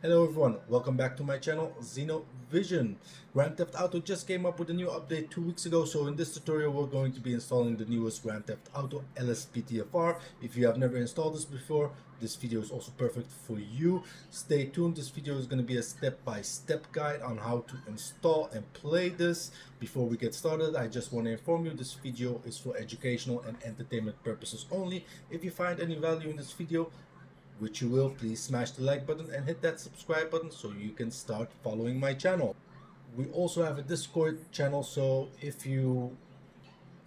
Hello everyone, welcome back to my channel, Zeno Vision. Grand Theft Auto just came up with a new update 2 weeks ago, so in this tutorial we're going to be installing the newest Grand Theft Auto LSPDFR. If you have never installed this before, this video is also perfect for you. Stay tuned, this video is going to be a step-by-step guide on how to install and play this. Before we get started, I just want to inform you this video is for educational and entertainment purposes only. If you find any value in this video, which you will, please smash the like button and hit that subscribe button so you can start following my channel. We also have a Discord channel, so if you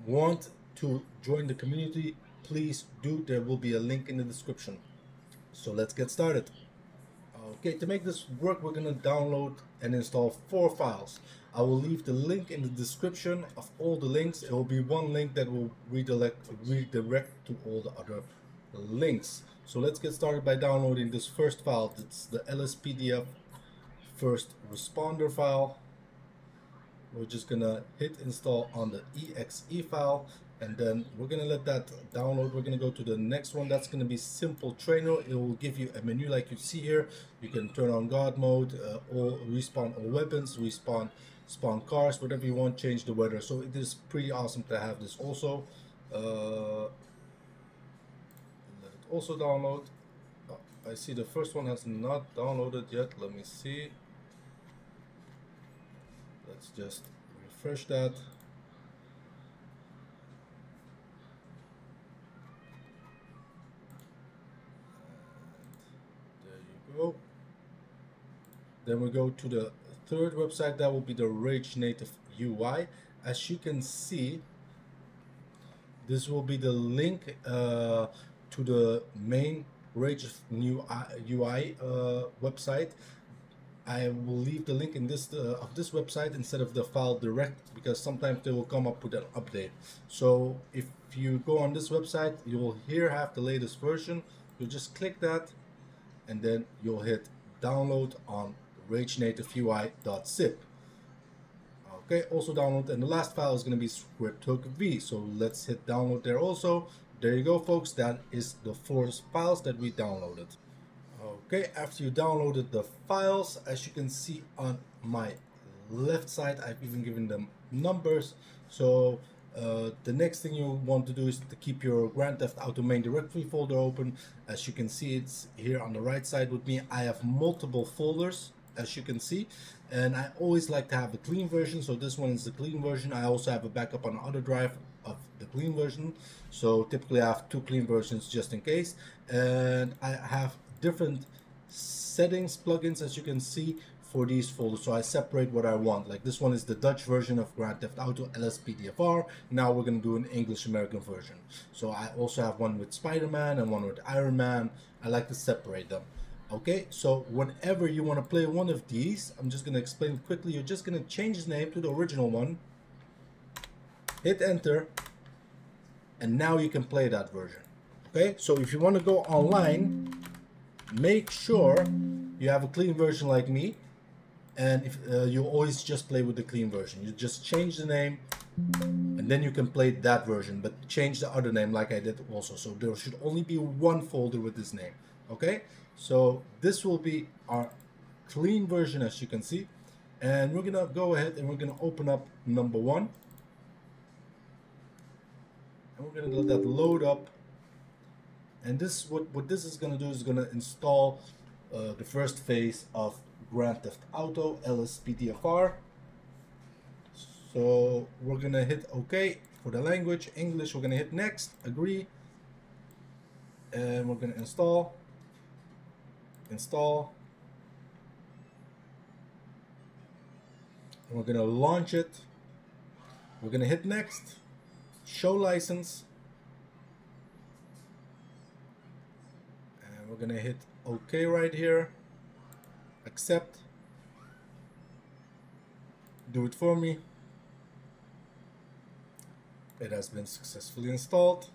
want to join the community, please do. There will be a link in the description. So let's get started. Okay, to make this work, we're going to download and install 4 files. I will leave the link in the description of all the links. It will be one link that will redirect to all the other links. So let's get started by downloading this first file. It's the LSPDF first responder file. We're just gonna hit install on the exe file, and then we're gonna let that download. We're gonna go to the next one. That's gonna be Simple Trainer. It will give you a menu like you see here. You can turn on God mode, or respawn all weapons, spawn cars, whatever you want. Change the weather. So it is pretty awesome to have this also. Also download. I see the first one has not downloaded yet. Let me see. Let's just refresh that. And there you go. Then we go to the third website. That will be the Rage Native UI. As you can see, this will be the link to the main Rage new UI website. I will leave the link in this of this website instead of the file direct, because sometimes they will come up with an update. So if you go on this website, you will here have the latest version. You just click that, and then you'll hit download on ragenativeui.zip. Okay, also download, and the last file is going to be Script Hook V. So let's hit download there also. There you go, folks. That is the 4 files that we downloaded. Okay, after you downloaded the files, as you can see on my left side, I've even given them numbers. So the next thing you want to do is to keep your Grand Theft Auto main directory folder open. As you can see, it's here on the right side with me. I have multiple folders, as you can see, and I always like to have a clean version. So this one is the clean version. I also have a backup on the other drive of the clean version, so typically I have 2 clean versions just in case. And I have different settings plugins, as you can see, for these folders, so I separate what I want. Like this one is the Dutch version of Grand Theft Auto LSPDFR. Now we're going to do an English American version, so I also have one with Spider-Man and one with Iron Man. I like to separate them. Okay, so whenever you want to play one of these, I'm just going to explain quickly, you're just going to change his name to the original one. Hit enter, and now you can play that version. Okay, so if you want to go online, make sure you have a clean version like me, and if you always just play with the clean version. You just change the name, and then you can play that version, but change the other name like I did also. So there should only be one folder with this name. Okay, so this will be our clean version, as you can see, and we're gonna go ahead and we're gonna open up number 1. We're gonna let that load up, and this what this is gonna do is gonna install the first phase of Grand Theft Auto LSPDFR. So we're gonna hit OK for the language English. We're gonna hit next, agree, and we're gonna install, and we're gonna launch it. We're gonna hit next. Show license, and we're gonna hit OK right here. Accept. Do it for me. It has been successfully installed.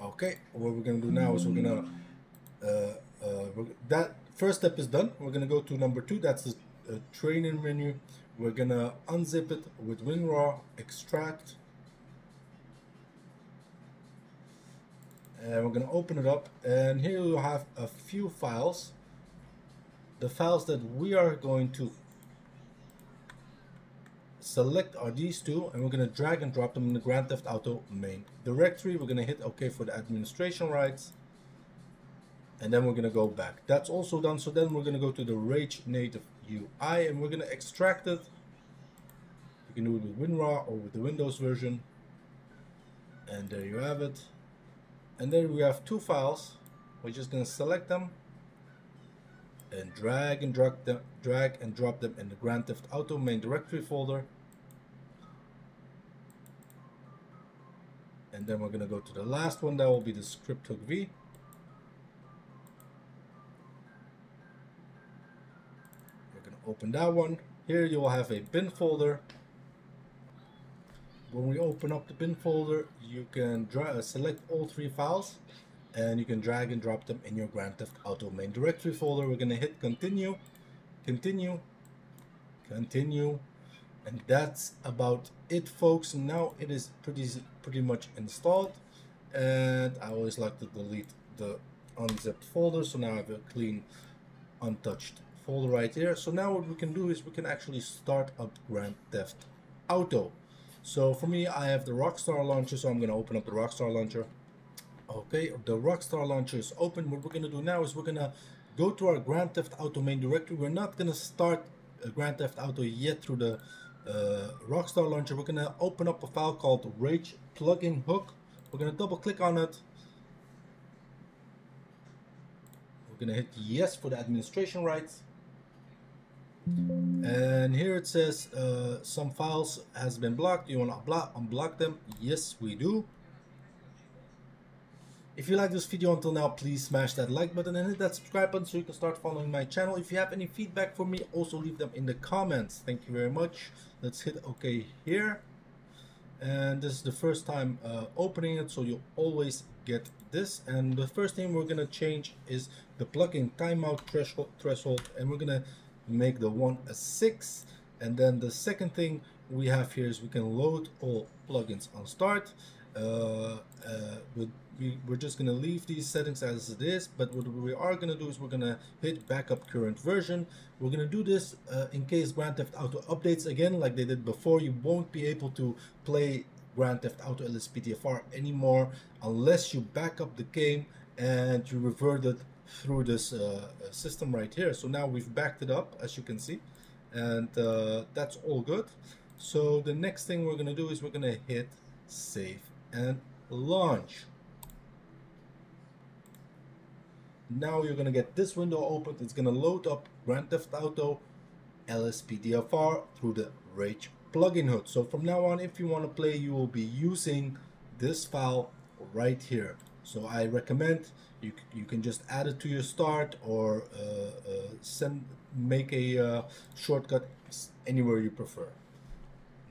Okay, what we're gonna do now is we're gonna that first step is done. We're gonna go to number 2. That's the training menu. We're gonna unzip it with WinRAR, extract. And we're going to open it up, and here you have a few files. The files that we are going to select are these two, and we're going to drag and drop them in the Grand Theft Auto main directory. We're going to hit OK for the administration rights, and then we're going to go back. That's also done. So then we're going to go to the Rage Native UI, and we're going to extract it. You can do it with WinRAR or with the Windows version. And there you have it. And then we have two files. We're just going to select them and drag and drop them in the Grand Theft Auto main directory folder. And then we're going to go to the last one. That will be the Script Hook V. We're going to open that one. Here you will have a bin folder. When we open up the bin folder, you can select all three files, and you can drag and drop them in your Grand Theft Auto main directory folder. We're going to hit continue, continue, continue, and that's about it, folks. Now it is pretty much installed, and I always like to delete the unzipped folder, so now I have a clean, untouched folder right here. So now what we can do is we can actually start up Grand Theft Auto. So for me, I have the Rockstar Launcher, so I'm going to open up the Rockstar Launcher. Okay, the Rockstar Launcher is open. What we're going to do now is we're going to go to our Grand Theft Auto main directory. We're not going to start Grand Theft Auto yet through the Rockstar Launcher. We're going to open up a file called Rage Plugin Hook. We're going to double click on it. We're going to hit yes for the administration rights. And here it says some files has been blocked. You want to unblock them? Yes, we do. If you like this video until now, please smash that like button and hit that subscribe button so you can start following my channel. If you have any feedback for me, also leave them in the comments. Thank you very much. Let's hit OK here. And this is the first time opening it, so you always get this. And the first thing we're gonna change is the plugin timeout threshold, and we're gonna make the one a 6. And then the second thing we have here is we can load all plugins on start. We're just gonna leave these settings as it is, but what we are gonna do is we're gonna hit backup current version. We're gonna do this in case Grand Theft Auto updates again like they did before. You won't be able to play Grand Theft Auto LSPDFR anymore unless you back up the game and you revert it through this system right here. So now we've backed it up, as you can see, and that's all good. So the next thing we're gonna do is we're gonna hit save and launch. Now you're gonna get this window opened. It's gonna load up Grand Theft Auto LSPDFR through the Rage plugin hook. So from now on, if you want to play, you will be using this file right here. So I recommend you can just add it to your start, or make a shortcut anywhere you prefer.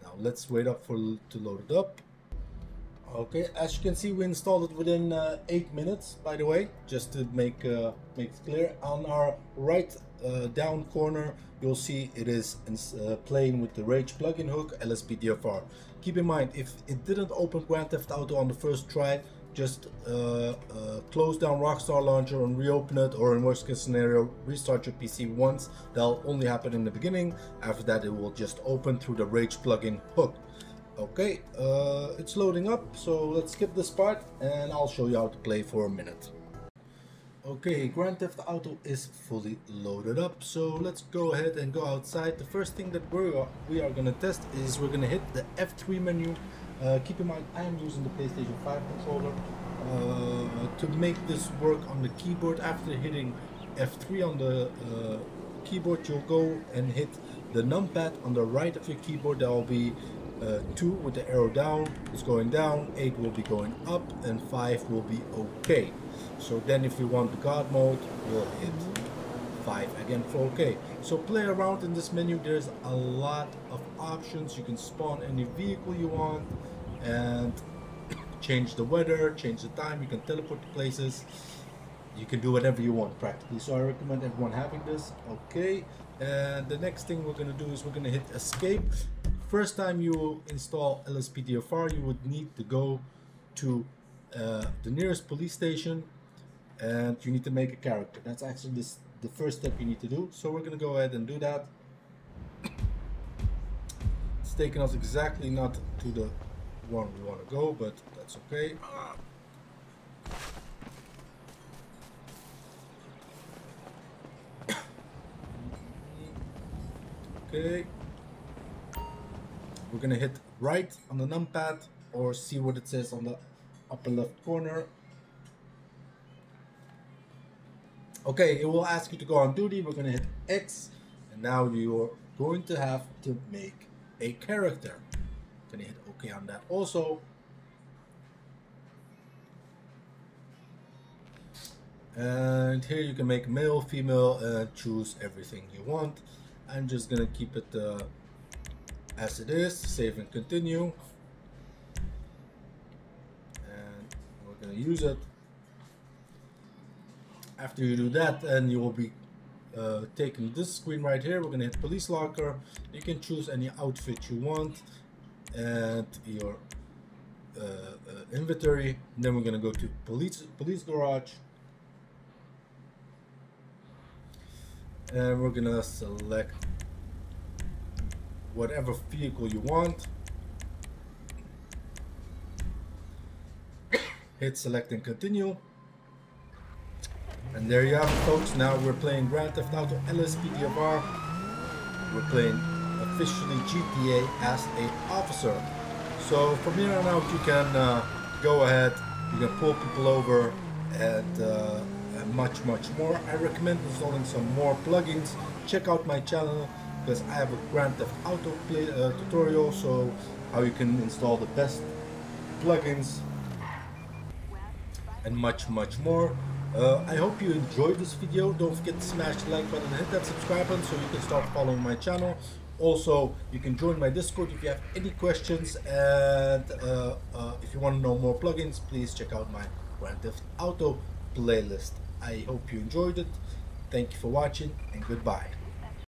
Now let's wait up to load it up. Okay, as you can see, we installed it within 8 minutes, by the way, just to make it clear. On our right down corner, you'll see it is playing with the Rage plugin hook LSPDFR. Keep in mind, if it didn't open Grand Theft Auto on the first try, just close down Rockstar Launcher and reopen it, or in worst case scenario, restart your PC once. That'll only happen in the beginning. After that, it will just open through the Rage plugin hook. Okay, it's loading up, so let's skip this part and I'll show you how to play for a minute. Okay, Grand Theft Auto is fully loaded up, so let's go ahead and go outside. The first thing that we are going to test is we're going to hit the F3 menu. Keep in mind, I am using the PlayStation 5 controller. To make this work on the keyboard, after hitting F3 on the keyboard, you'll go and hit the numpad on the right of your keyboard. That will be 2 with the arrow down is going down, 8 will be going up, and 5 will be OK. So then if you want the God mode, we'll hit 5 again for OK. So play around in this menu. There's a lot of options. You can spawn any vehicle you want and change the weather, change the time. You can teleport to places. You can do whatever you want practically. So I recommend everyone having this. OK. And the next thing we're going to do is we're going to hit escape. First time you install LSPDFR, you would need to go to the nearest police station, and you need to make a character. That's actually this the first step you need to do. So we're going to go ahead and do that. It's taken us exactly not to the one we want to go, but that's okay. Okay. We're gonna hit right on the numpad or see what it says on the upper left corner. Okay, it will ask you to go on duty. We're gonna hit X, and now you're going to have to make a character. I'm gonna hit OK on that also. And here you can make male, female, choose everything you want. I'm just gonna keep it as it is, save and continue, and we're gonna use it. After you do that, and you will be taking this screen right here, we're gonna hit police locker. You can choose any outfit you want and your inventory, and then we're gonna go to police garage, and we're gonna select whatever vehicle you want. Hit select and continue. And there you have it, folks. Now we're playing Grand Theft Auto LSPDFR. We're playing officially GTA as an officer. So from here on out, you can go ahead, you can pull people over, and much more. I recommend installing some more plugins. Check out my channel, because I have a Grand Theft Auto play, tutorial, so how you can install the best plugins and much more. I hope you enjoyed this video. Don't forget to smash the like button and hit that subscribe button so you can start following my channel. Also, you can join my Discord if you have any questions, and if you want to know more plugins, please check out my Grand Theft Auto playlist. I hope you enjoyed it. Thank you for watching, and goodbye.